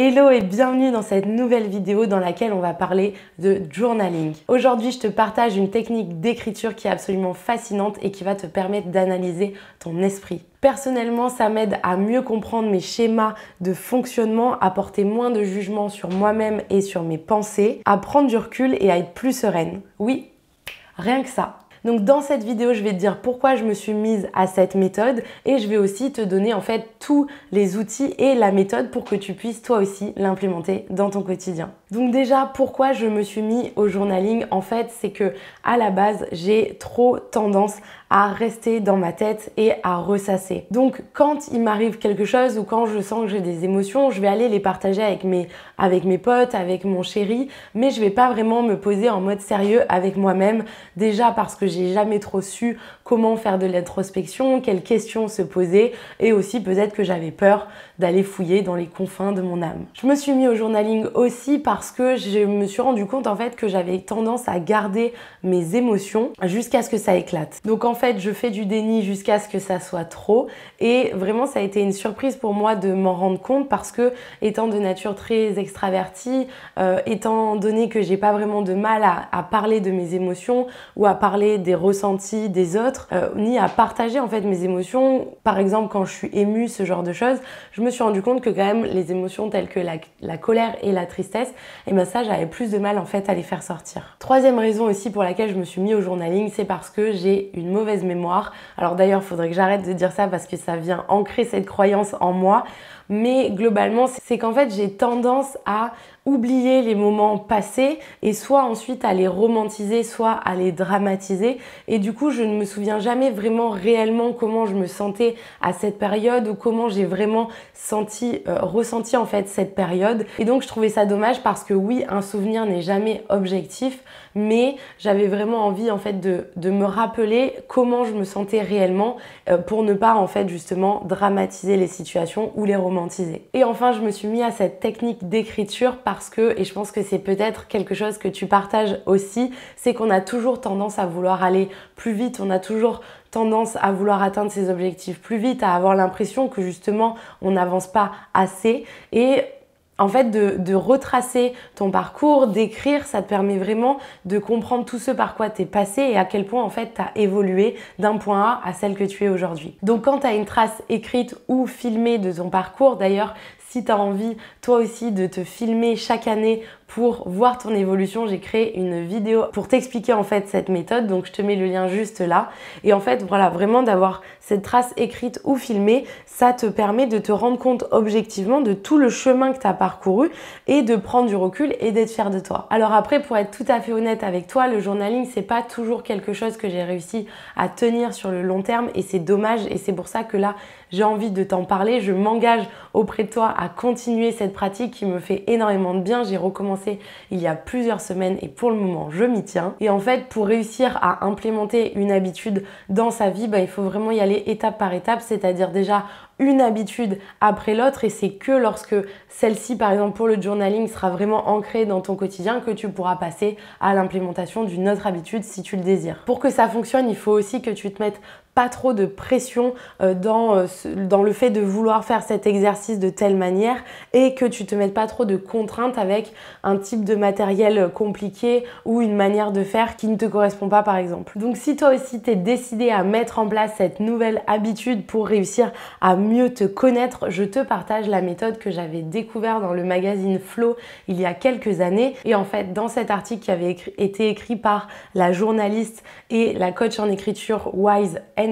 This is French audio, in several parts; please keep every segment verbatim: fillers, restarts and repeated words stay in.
Hello et bienvenue dans cette nouvelle vidéo dans laquelle on va parler de journaling. Aujourd'hui, je te partage une technique d'écriture qui est absolument fascinante et qui va te permettre d'analyser ton esprit. Personnellement, ça m'aide à mieux comprendre mes schémas de fonctionnement, à porter moins de jugement sur moi-même et sur mes pensées, à prendre du recul et à être plus sereine. Oui, rien que ça. Donc dans cette vidéo, je vais te dire pourquoi je me suis mise à cette méthode et je vais aussi te donner en fait tous les outils et la méthode pour que tu puisses toi aussi l'implémenter dans ton quotidien. Donc déjà, pourquoi je me suis mise au journaling? En fait, c'est que à la base, j'ai trop tendance à rester dans ma tête et à ressasser. Donc quand il m'arrive quelque chose ou quand je sens que j'ai des émotions, je vais aller les partager avec mes, avec mes potes, avec mon chéri, mais je vais pas vraiment me poser en mode sérieux avec moi-même, déjà parce que j'ai J'ai jamais trop su comment faire de l'introspection, quelles questions se poser et aussi peut-être que j'avais peur d'aller fouiller dans les confins de mon âme. Je me suis mis au journaling aussi parce que je me suis rendu compte en fait que j'avais tendance à garder mes émotions jusqu'à ce que ça éclate. Donc en fait, je fais du déni jusqu'à ce que ça soit trop et vraiment ça a été une surprise pour moi de m'en rendre compte parce que étant de nature très extravertie, euh, étant donné que j'ai pas vraiment de mal à, à parler de mes émotions ou à parler des ressentis des autres, euh, ni à partager en fait mes émotions. Par exemple, quand je suis émue, ce genre de choses, je me suis rendu compte que quand même les émotions telles que la, la colère et la tristesse, et eh ben ça j'avais plus de mal en fait à les faire sortir. Troisième raison aussi pour laquelle je me suis mis au journaling, c'est parce que j'ai une mauvaise mémoire. Alors d'ailleurs, faudrait que j'arrête de dire ça parce que ça vient ancrer cette croyance en moi. Mais globalement, c'est qu'en fait, j'ai tendance à oublier les moments passés et soit ensuite à les romantiser, soit à les dramatiser. Et du coup, je ne me souviens jamais vraiment réellement comment je me sentais à cette période ou comment j'ai vraiment senti, euh, ressenti en fait cette période. Et donc, je trouvais ça dommage parce que oui, un souvenir n'est jamais objectif, mais j'avais vraiment envie en fait de, de me rappeler comment je me sentais réellement euh, pour ne pas en fait justement dramatiser les situations ou les romantiser. Et enfin, je me suis mis à cette technique d'écriture parce que, et je pense que c'est peut-être quelque chose que tu partages aussi, c'est qu'on a toujours tendance à vouloir aller plus vite, on a toujours tendance à vouloir atteindre ses objectifs plus vite, à avoir l'impression que justement on n'avance pas assez. Et en fait, de, de retracer ton parcours, d'écrire, ça te permet vraiment de comprendre tout ce par quoi t'es passé et à quel point en fait t'as évolué d'un point A à celle que tu es aujourd'hui. Donc quand t'as une trace écrite ou filmée de ton parcours, d'ailleurs, si tu as envie, toi aussi, de te filmer chaque année pour voir ton évolution, j'ai créé une vidéo pour t'expliquer en fait cette méthode. Donc, je te mets le lien juste là. Et en fait, voilà, vraiment d'avoir cette trace écrite ou filmée, ça te permet de te rendre compte objectivement de tout le chemin que tu as parcouru et de prendre du recul et d'être fier de toi. Alors après, pour être tout à fait honnête avec toi, le journaling, c'est pas toujours quelque chose que j'ai réussi à tenir sur le long terme et c'est dommage. Et c'est pour ça que là, j'ai envie de t'en parler. Je m'engage auprès de toi à continuer cette pratique qui me fait énormément de bien. J'ai recommencé il y a plusieurs semaines et pour le moment, je m'y tiens. Et en fait, pour réussir à implémenter une habitude dans sa vie, bah, il faut vraiment y aller étape par étape, c'est-à-dire déjà une habitude après l'autre et c'est que lorsque celle-ci, par exemple pour le journaling, sera vraiment ancrée dans ton quotidien que tu pourras passer à l'implémentation d'une autre habitude si tu le désires. Pour que ça fonctionne, il faut aussi que tu te mettes pas trop de pression dans, dans le fait de vouloir faire cet exercice de telle manière et que tu te mettes pas trop de contraintes avec un type de matériel compliqué ou une manière de faire qui ne te correspond pas par exemple. Donc si toi aussi t'es décidé à mettre en place cette nouvelle habitude pour réussir à mieux te connaître, je te partage la méthode que j'avais découverte dans le magazine Flow il y a quelques années et en fait dans cet article qui avait écrit, été écrit par la journaliste et la coach en écriture Wise N,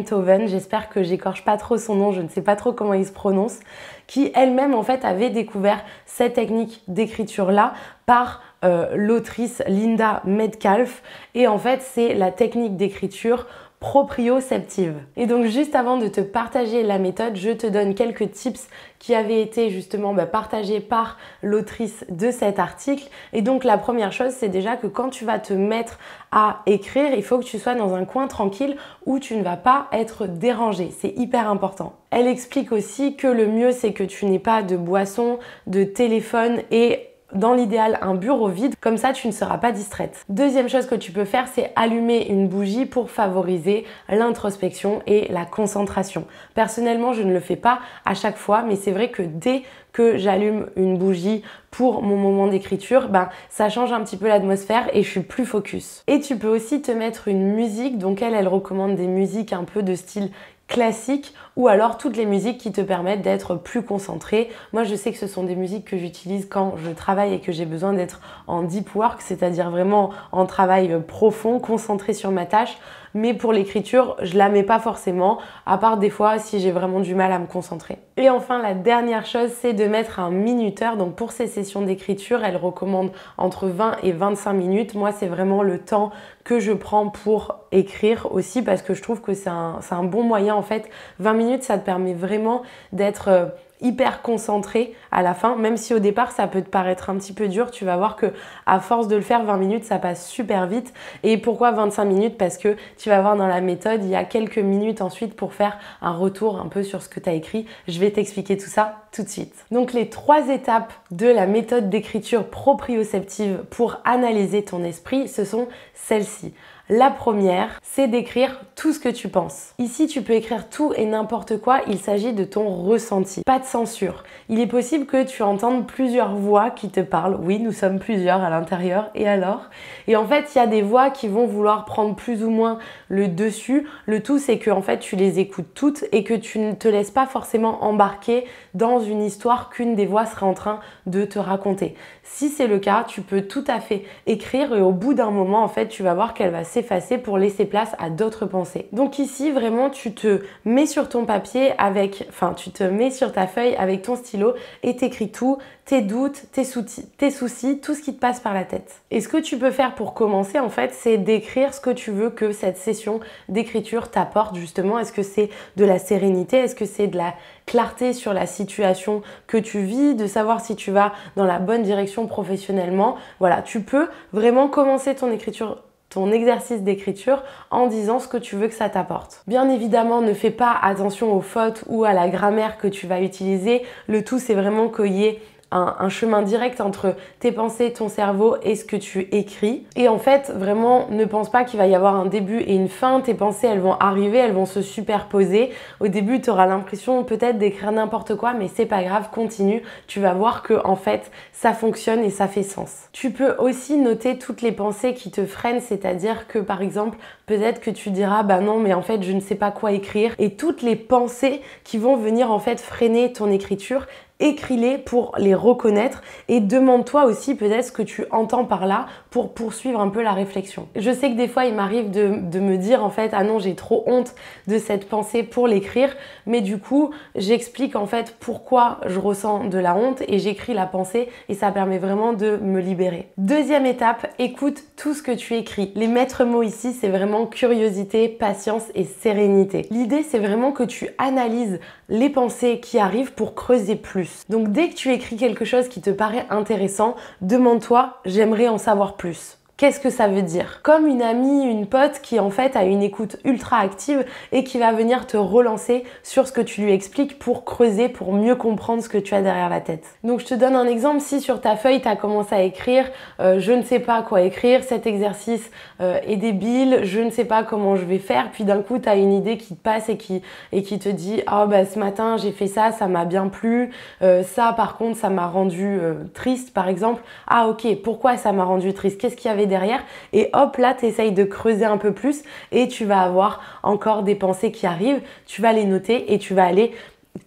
j'espère que j'écorche pas trop son nom, je ne sais pas trop comment il se prononce, qui elle-même en fait avait découvert cette technique d'écriture là par euh, l'autrice Linda Metcalf et en fait c'est la technique d'écriture proprioceptive. Et donc juste avant de te partager la méthode, je te donne quelques tips qui avaient été justement bah, partagés par l'autrice de cet article. Et donc la première chose, c'est déjà que quand tu vas te mettre à écrire, il faut que tu sois dans un coin tranquille où tu ne vas pas être dérangé. C'est hyper important. Elle explique aussi que le mieux, c'est que tu n'aies pas de boisson, de téléphone et dans l'idéal un bureau vide, comme ça tu ne seras pas distraite. Deuxième chose que tu peux faire, c'est allumer une bougie pour favoriser l'introspection et la concentration. Personnellement, je ne le fais pas à chaque fois, mais c'est vrai que dès que j'allume une bougie pour mon moment d'écriture, ben, ça change un petit peu l'atmosphère et je suis plus focus. Et tu peux aussi te mettre une musique, donc elle, elle recommande des musiques un peu de style classique ou alors toutes les musiques qui te permettent d'être plus concentré. Moi, je sais que ce sont des musiques que j'utilise quand je travaille et que j'ai besoin d'être en deep work, c'est-à-dire vraiment en travail profond, concentré sur ma tâche. Mais pour l'écriture, je la mets pas forcément, à part des fois si j'ai vraiment du mal à me concentrer. Et enfin, la dernière chose, c'est de mettre un minuteur. Donc pour ces sessions d'écriture, elle recommande entre vingt et vingt-cinq minutes. Moi, c'est vraiment le temps que je prends pour écrire aussi, parce que je trouve que c'est un, c'est un bon moyen en fait. vingt minutes, ça te permet vraiment d'être Euh, hyper concentré à la fin, même si au départ ça peut te paraître un petit peu dur, tu vas voir que à force de le faire, vingt minutes ça passe super vite. Et pourquoi vingt-cinq minutes? Parce que tu vas voir dans la méthode, il y a quelques minutes ensuite pour faire un retour un peu sur ce que tu as écrit. Je vais t'expliquer tout ça tout de suite. Donc les trois étapes de la méthode d'écriture proprioceptive pour analyser ton esprit, ce sont celles-ci. La première, c'est d'écrire tout ce que tu penses. Ici, tu peux écrire tout et n'importe quoi, il s'agit de ton ressenti. Pas de censure. Il est possible que tu entendes plusieurs voix qui te parlent. Oui, nous sommes plusieurs à l'intérieur, et alors? Et en fait, il y a des voix qui vont vouloir prendre plus ou moins le dessus. Le tout, c'est que en fait, tu les écoutes toutes et que tu ne te laisses pas forcément embarquer dans une histoire qu'une des voix serait en train de te raconter. Si c'est le cas, tu peux tout à fait écrire et au bout d'un moment, en fait, tu vas voir qu'elle va s'effacer pour laisser place à d'autres pensées. Donc ici, vraiment, tu te mets sur ton papier avec, enfin, tu te mets sur ta feuille avec ton stylo et t'écris tout, tes doutes, tes, sou tes soucis, tout ce qui te passe par la tête. Et ce que tu peux faire pour commencer, en fait, c'est d'écrire ce que tu veux que cette session d'écriture t'apporte, justement. Est-ce que c'est de la sérénité? Est-ce que c'est de la clarté sur la situation que tu vis, de savoir si tu vas dans la bonne direction professionnellement? Voilà, tu peux vraiment commencer ton écriture, ton exercice d'écriture, en disant ce que tu veux que ça t'apporte. Bien évidemment, ne fais pas attention aux fautes ou à la grammaire que tu vas utiliser. Le tout, c'est vraiment qu'il y ait Un, un chemin direct entre tes pensées, ton cerveau et ce que tu écris. Et en fait, vraiment, ne pense pas qu'il va y avoir un début et une fin. Tes pensées, elles vont arriver, elles vont se superposer. Au début, tu auras l'impression peut-être d'écrire n'importe quoi, mais c'est pas grave, continue. Tu vas voir que en fait, ça fonctionne et ça fait sens. Tu peux aussi noter toutes les pensées qui te freinent, c'est-à-dire que par exemple, peut-être que tu diras, bah non, mais en fait, je ne sais pas quoi écrire. Et toutes les pensées qui vont venir en fait freiner ton écriture, écris-les pour les reconnaître et demande-toi aussi peut-être ce que tu entends par là pour poursuivre un peu la réflexion. Je sais que des fois, il m'arrive de, de me dire en fait « Ah non, j'ai trop honte de cette pensée pour l'écrire », mais du coup, j'explique en fait pourquoi je ressens de la honte et j'écris la pensée et ça permet vraiment de me libérer. Deuxième étape, écoute tout ce que tu écris. Les maîtres mots ici, c'est vraiment curiosité, patience et sérénité. L'idée, c'est vraiment que tu analyses les pensées qui arrivent pour creuser plus. Donc dès que tu écris quelque chose qui te paraît intéressant, demande-toi « j'aimerais en savoir plus ». Qu'est-ce que ça veut dire? Comme une amie, une pote qui en fait a une écoute ultra active et qui va venir te relancer sur ce que tu lui expliques pour creuser, pour mieux comprendre ce que tu as derrière la tête. Donc je te donne un exemple, si sur ta feuille tu as commencé à écrire euh, « je ne sais pas quoi écrire, cet exercice euh, est débile, je ne sais pas comment je vais faire », puis d'un coup tu as une idée qui te passe et qui, et qui te dit « ah oh, bah ce matin j'ai fait ça, ça m'a bien plu, euh, ça par contre ça m'a rendu euh, triste par exemple, ah ok, pourquoi ça m'a rendu triste, qu'est-ce qu'il y avait derrière ?» et hop là tu essayes de creuser un peu plus et tu vas avoir encore des pensées qui arrivent, tu vas les noter et tu vas aller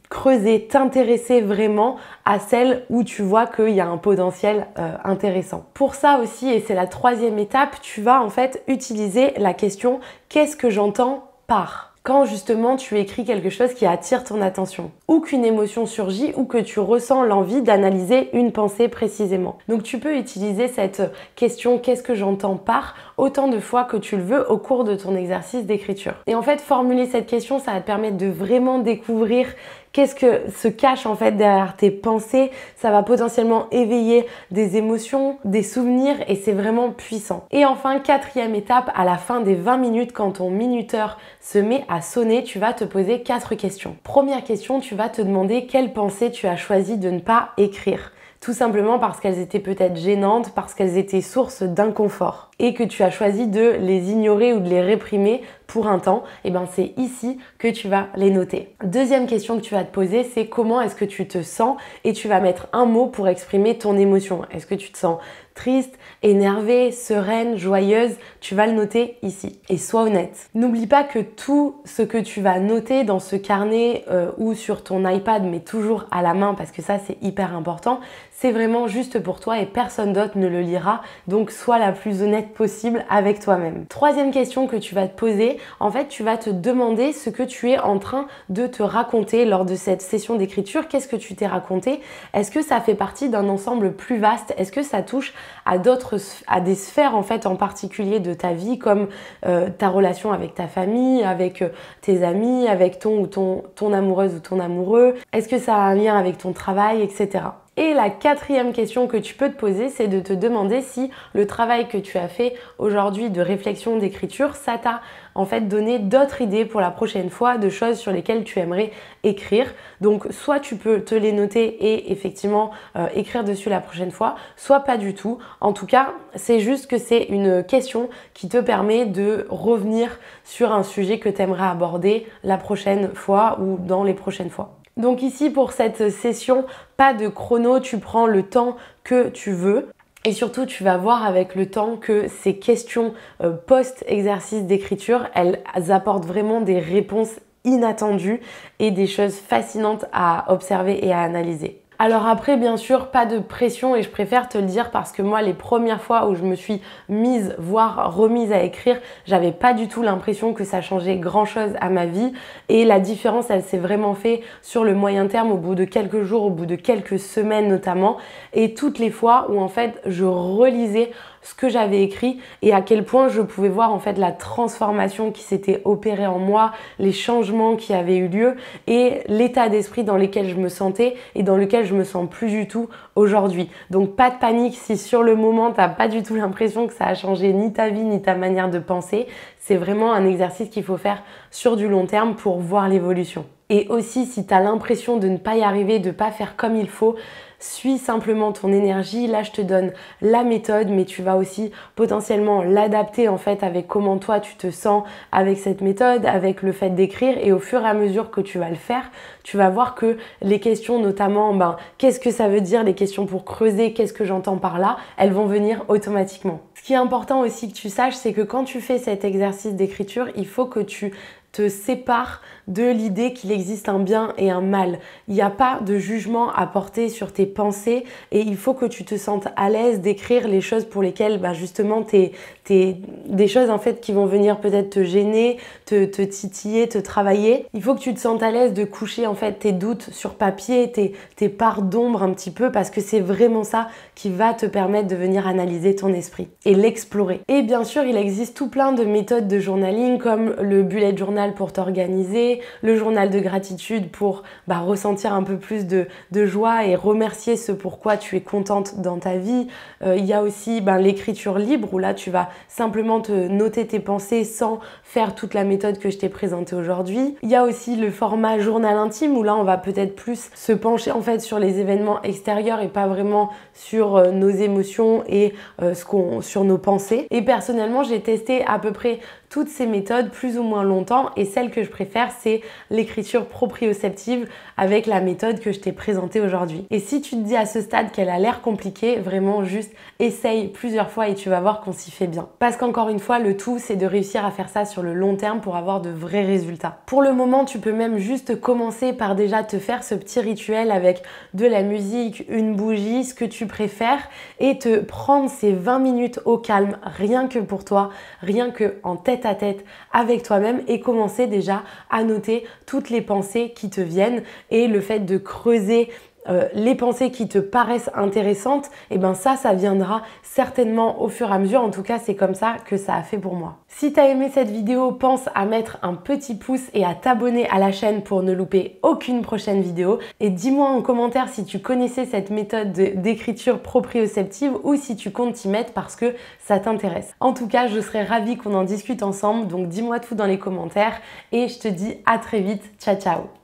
creuser, t'intéresser vraiment à celle où tu vois qu'il y a un potentiel euh, intéressant. Pour ça aussi, et c'est la troisième étape, tu vas en fait utiliser la question « qu'est-ce que j'entends par ?» quand justement tu écris quelque chose qui attire ton attention ou qu'une émotion surgit ou que tu ressens l'envie d'analyser une pensée précisément. Donc tu peux utiliser cette question « qu'est-ce que j'entends par ?» autant de fois que tu le veux au cours de ton exercice d'écriture. Et en fait, formuler cette question, ça va te permettre de vraiment découvrir qu'est-ce que se cache en fait derrière tes pensées. Ça va potentiellement éveiller des émotions, des souvenirs et c'est vraiment puissant. Et enfin, quatrième étape, à la fin des vingt minutes, quand ton minuteur se met à sonner, tu vas te poser quatre questions. Première question, tu vas te demander quelle pensée tu as choisi de ne pas écrire. tout simplement parce qu'elles étaient peut-être gênantes, parce qu'elles étaient source d'inconfort et que tu as choisi de les ignorer ou de les réprimer pour un temps, et ben c'est ici que tu vas les noter. Deuxième question que tu vas te poser, c'est comment est-ce que tu te sens, et tu vas mettre un mot pour exprimer ton émotion. Est-ce que tu te sens triste, énervée, sereine, joyeuse? Tu vas le noter ici. Et sois honnête. N'oublie pas que tout ce que tu vas noter dans ce carnet euh, ou sur ton iPad, mais toujours à la main parce que ça c'est hyper important, c'est vraiment juste pour toi et personne d'autre ne le lira. Donc sois la plus honnête possible avec toi-même. Troisième question que tu vas te poser, en fait tu vas te demander ce que tu es en train de te raconter lors de cette session d'écriture. Qu'est-ce que tu t'es raconté? Est-ce que ça fait partie d'un ensemble plus vaste? Est-ce que ça touche à d'autres, à des sphères en fait en particulier de ta vie, comme euh, ta relation avec ta famille, avec euh, tes amis, avec ton ou ton, ton amoureuse ou ton amoureux? Est-ce que ça a un lien avec ton travail, et cetera. Et la quatrième question que tu peux te poser, c'est de te demander si le travail que tu as fait aujourd'hui de réflexion, d'écriture, ça t'a en fait donné d'autres idées pour la prochaine fois, de choses sur lesquelles tu aimerais écrire. Donc soit tu peux te les noter et effectivement euh, écrire dessus la prochaine fois, soit pas du tout. En tout cas, c'est juste que c'est une question qui te permet de revenir sur un sujet que tu aimerais aborder la prochaine fois ou dans les prochaines fois. Donc ici, pour cette session, pas de chrono, tu prends le temps que tu veux. Et surtout, tu vas voir avec le temps que ces questions euh, post-exercice d'écriture, elles apportent vraiment des réponses inattendues et des choses fascinantes à observer et à analyser. Alors après, bien sûr, pas de pression, et je préfère te le dire parce que moi, les premières fois où je me suis mise, voire remise à écrire, j'avais pas du tout l'impression que ça changeait grand chose à ma vie, et la différence, elle s'est vraiment faite sur le moyen terme, au bout de quelques jours, au bout de quelques semaines notamment, et toutes les fois où en fait je relisais ce que j'avais écrit et à quel point je pouvais voir en fait la transformation qui s'était opérée en moi, les changements qui avaient eu lieu et l'état d'esprit dans lequel je me sentais et dans lequel je me sens plus du tout aujourd'hui. Donc pas de panique si sur le moment t'as pas du tout l'impression que ça a changé ni ta vie ni ta manière de penser. C'est vraiment un exercice qu'il faut faire sur du long terme pour voir l'évolution. Et aussi, si tu as l'impression de ne pas y arriver, de ne pas faire comme il faut, suis simplement ton énergie. Là, je te donne la méthode, mais tu vas aussi potentiellement l'adapter en fait avec comment toi tu te sens avec cette méthode, avec le fait d'écrire. Et au fur et à mesure que tu vas le faire, tu vas voir que les questions, notamment, ben, qu'est-ce que ça veut dire, les questions pour creuser, qu'est-ce que j'entends par là, elles vont venir automatiquement. Ce qui est important aussi que tu saches, c'est que quand tu fais cet exercice d'écriture, il faut que tu te sépare de l'idée qu'il existe un bien et un mal. Il n'y a pas de jugement à porter sur tes pensées et il faut que tu te sentes à l'aise d'écrire les choses pour lesquelles bah justement t'es, t'es, des choses en fait qui vont venir peut-être te gêner, te, te titiller, te travailler. Il faut que tu te sentes à l'aise de coucher en fait tes doutes sur papier, tes, tes parts d'ombre un petit peu, parce que c'est vraiment ça qui va te permettre de venir analyser ton esprit et l'explorer. Et bien sûr, il existe tout plein de méthodes de journaling comme le bullet journal pour t'organiser, le journal de gratitude pour bah, ressentir un peu plus de, de joie et remercier ce pourquoi tu es contente dans ta vie. Euh, il y a aussi bah, l'écriture libre, où là tu vas simplement te noter tes pensées sans faire toute la méthode que je t'ai présentée aujourd'hui. Il y a aussi le format journal intime, où là on va peut-être plus se pencher en fait sur les événements extérieurs et pas vraiment sur euh, nos émotions et euh, ce qu'on, sur nos pensées. Et personnellement, j'ai testé à peu près toutes ces méthodes plus ou moins longtemps, et celle que je préfère, c'est l'écriture proprioceptive avec la méthode que je t'ai présentée aujourd'hui. Et si tu te dis à ce stade qu'elle a l'air compliquée, vraiment juste essaye plusieurs fois et tu vas voir qu'on s'y fait bien. Parce qu'encore une fois, le tout c'est de réussir à faire ça sur le long terme pour avoir de vrais résultats. Pour le moment, tu peux même juste commencer par déjà te faire ce petit rituel avec de la musique, une bougie, ce que tu préfères, et te prendre ces vingt minutes au calme, rien que pour toi, rien que en tête à tête avec toi-même, et commencer déjà à noter toutes les pensées qui te viennent, et le fait de creuser Euh, les pensées qui te paraissent intéressantes, et eh ben ça, ça viendra certainement au fur et à mesure. En tout cas, c'est comme ça que ça a fait pour moi. Si t'as aimé cette vidéo, pense à mettre un petit pouce et à t'abonner à la chaîne pour ne louper aucune prochaine vidéo. Et dis-moi en commentaire si tu connaissais cette méthode d'écriture proprioceptive ou si tu comptes t'y mettre parce que ça t'intéresse. En tout cas, je serais ravie qu'on en discute ensemble. Donc dis-moi tout dans les commentaires et je te dis à très vite. Ciao, ciao!